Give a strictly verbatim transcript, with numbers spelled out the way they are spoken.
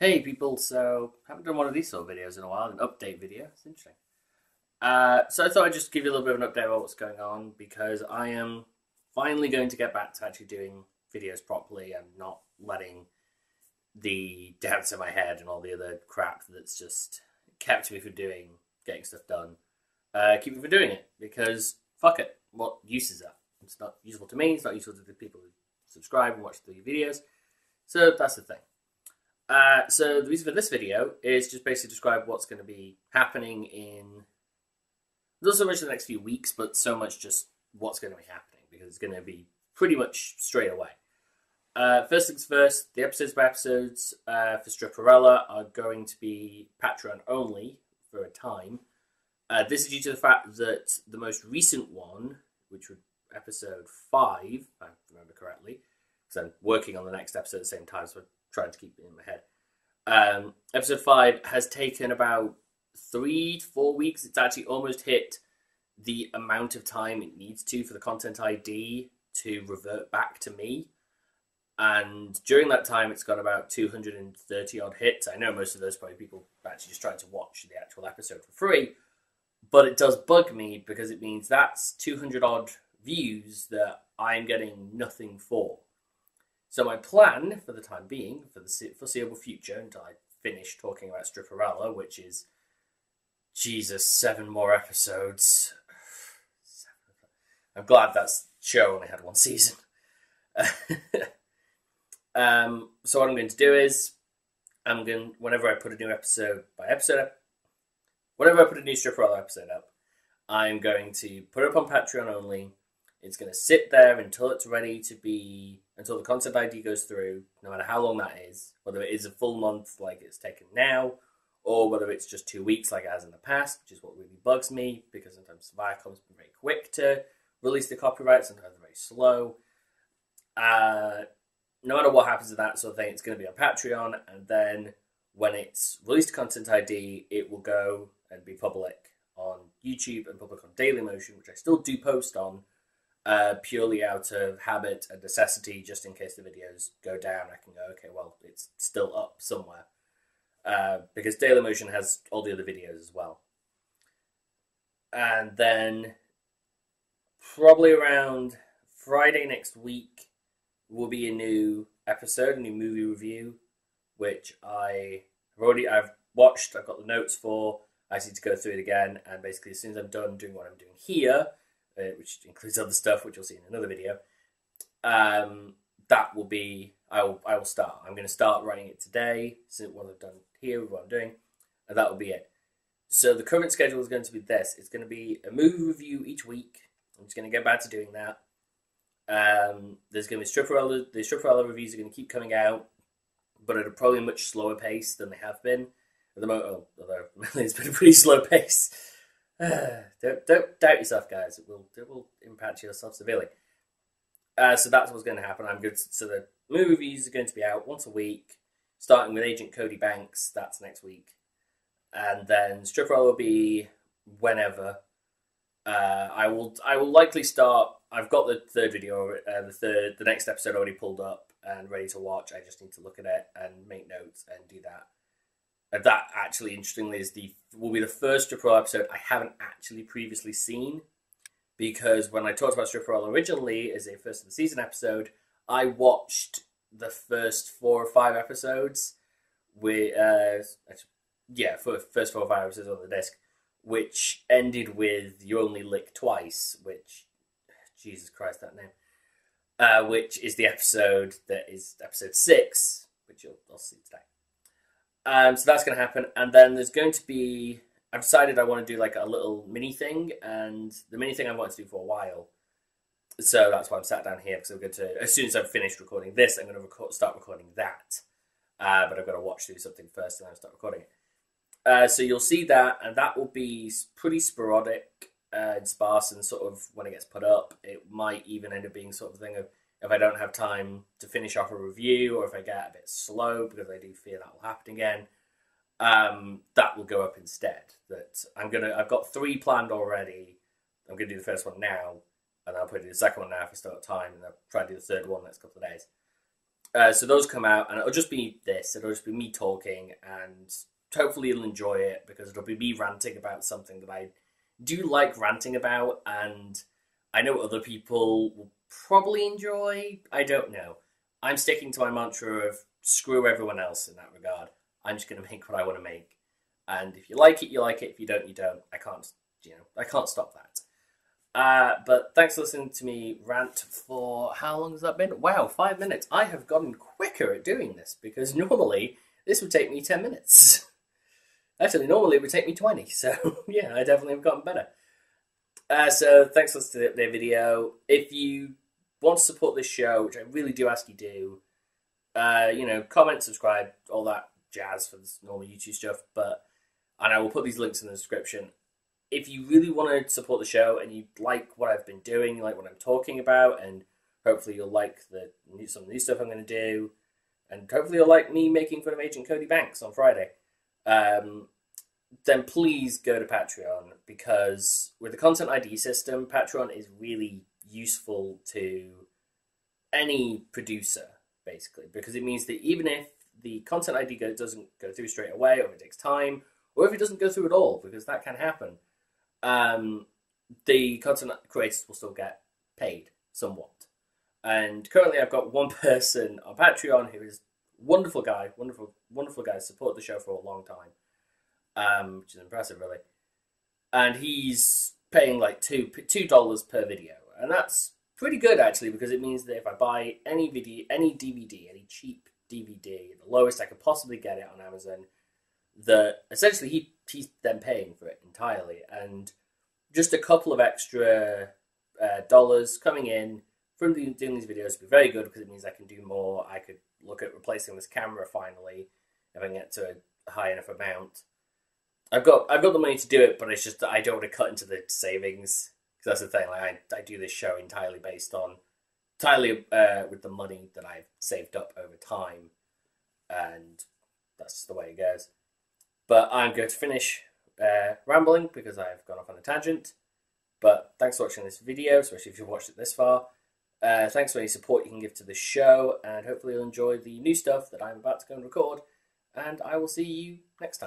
Hey people, so I haven't done one of these sort of videos in a while, an update video. It's interesting. Uh, so I thought I'd just give you a little bit of an update about what's going on, because I am finally going to get back to actually doing videos properly and not letting the doubts in my head and all the other crap that's just kept me from doing, getting stuff done, uh, keep me from doing it, because fuck it, what use is that? It's not useful to me, it's not useful to the people who subscribe and watch the videos, so that's the thing. Uh, so the reason for this video is just basically describe what's going to be happening in, not so much the next few weeks, but so much just what's going to be happening, because it's going to be pretty much straight away. Uh, first things first, the episodes by episodes uh, for Stripperella are going to be Patreon only for a time. Uh, this is due to the fact that the most recent one, which was episode five, if I remember correctly, because I'm working on the next episode at the same time, so trying to keep it in my head. Um, episode five has taken about three to four weeks. It's actually almost hit the amount of time it needs to for the content I D to revert back to me. And during that time, it's got about two hundred thirty odd hits. I know most of those probably people actually just tried to watch the actual episode for free, but it does bug me because it means that's two hundred odd views that I'm getting nothing for. So my plan for the time being, for the foreseeable future, until I finish talking about Stripperella, which is, Jesus, seven more episodes. I'm glad that show only had one season. um, so what I'm going to do is, I'm going whenever I put a new episode by episode up, whenever I put a new Stripperella episode up, I'm going to put it up on Patreon only. It's going to sit there until it's ready to be, until the concept I D goes through, no matter how long that is, whether it is a full month like it's taken now, or whether it's just two weeks like it has in the past, which is what really bugs me, because sometimes Viacom's been very quick to release the copyright, sometimes very slow. Uh, no matter what happens to that sort of thing, it's going to be on Patreon, and then when it's released to content I D, it will go and be public on YouTube and public on Dailymotion, which I still do post on, Uh, purely out of habit and necessity, just in case the videos go down, I can go, okay, well, it's still up somewhere. Uh, because Dailymotion has all the other videos as well. And then, probably around Friday next week, will be a new episode, a new movie review, which I have already, I've watched, I've got the notes for, I just need to go through it again, and basically as soon as I'm done doing what I'm doing here, Uh, which includes other stuff, which you'll see in another video, um, that will be, I will, I will start. I'm going to start writing it today, so what I've done here, what I'm doing, and that will be it. So the current schedule is going to be this. It's going to be a movie review each week. I'm just going to get back to doing that. Um, there's going to be Stripperella, the Stripperella reviews are going to keep coming out, but at a probably much slower pace than they have been. At the moment, although it's been a pretty slow pace. Uh, don't, don't doubt yourself, guys. It will it will impact yourself severely. Uh, so that's what's going to happen. I'm good. To, so the movie reviews are going to be out once a week, starting with Agent Cody Banks. That's next week, and then Stripperella will be whenever. Uh, I will I will likely start. I've got the third video, uh, the third the next episode already pulled up and ready to watch. I just need to look at it and make notes and do that. And that actually, interestingly, is the will be the first Stripperella episode I haven't actually previously seen, because when I talked about Stripperella originally as a first of the season episode, I watched the first four or five episodes, with uh, yeah, for first four or five episodes on the disc, which ended with "You Only Lick Twice," which Jesus Christ, that name, uh, which is the episode that is episode six, which you'll I'll see today. Um, so that's going to happen, and then there's going to be, I've decided I want to do like a little mini thing, and the mini thing I've wanted to do for a while, so that's why I'm sat down here, because I'm going to, as soon as I've finished recording this, I'm going to record, start recording that, uh, but I've got to watch through something first, and then I'll start recording it. Uh, so you'll see that, and that will be pretty sporadic uh, and sparse, and sort of when it gets put up, it might even end up being sort of a thing of, if I don't have time to finish off a review, or if I get a bit slow, because I do fear that will happen again, um, that will go up instead. That I'm gonna, I've got three planned already. I'm gonna do the first one now, and I'll probably do the second one now if I still have time, and I'll try to do the third one in the next couple of days. Uh, so those come out, and it'll just be this. It'll just be me talking, and hopefully you'll enjoy it, because it'll be me ranting about something that I do like ranting about, and I know other people will probably enjoy. I don't know. I'm sticking to my mantra of screw everyone else in that regard. I'm just going to make what I want to make. And if you like it, you like it. If you don't, you don't. I can't, you know, I can't stop that. Uh, but thanks for listening to me rant for, how long has that been? Wow, five minutes. I have gotten quicker at doing this, because normally this would take me ten minutes. Actually, normally it would take me twenty, so yeah, I definitely have gotten better. Uh, so thanks for listening to the video. If you want to support this show, which I really do ask you do, uh, you know, comment, subscribe, all that jazz for this normal YouTube stuff, but, and I will put these links in the description. If you really want to support the show and you like what I've been doing, you like what I'm talking about, and hopefully you'll like the new, some new stuff I'm going to do, and hopefully you'll like me making fun of Agent Cody Banks on Friday, um, then please go to Patreon, because with the Content I D system, Patreon is really useful to any producer, basically, because it means that even if the Content I D go, doesn't go through straight away, or if it takes time, or if it doesn't go through at all, because that can happen, um the content creators will still get paid somewhat. And currently I've got one person on Patreon who is a wonderful guy, wonderful wonderful guy, supported the show for a long time, um which is impressive really, and he's paying like two two dollars per video, and that's pretty good actually, because it means that if I buy any video, any D V D, any cheap D V D, the lowest I could possibly get it on Amazon, that essentially he he's then paying for it entirely, and just a couple of extra uh, dollars coming in from doing these videos would be very good, because it means I can do more. I could look at replacing this camera finally, if I can get to a high enough amount. I've got I've got the money to do it, but it's just that I don't want to cut into the savings, because that's the thing. Like I I do this show entirely based on entirely uh, with the money that I've saved up over time, and that's just the way it goes. But I'm going to finish uh, rambling, because I've gone off on a tangent. But thanks for watching this video, especially if you've watched it this far. Uh, thanks for any support you can give to the show, and hopefully you'll enjoy the new stuff that I'm about to go and record. And I will see you next time.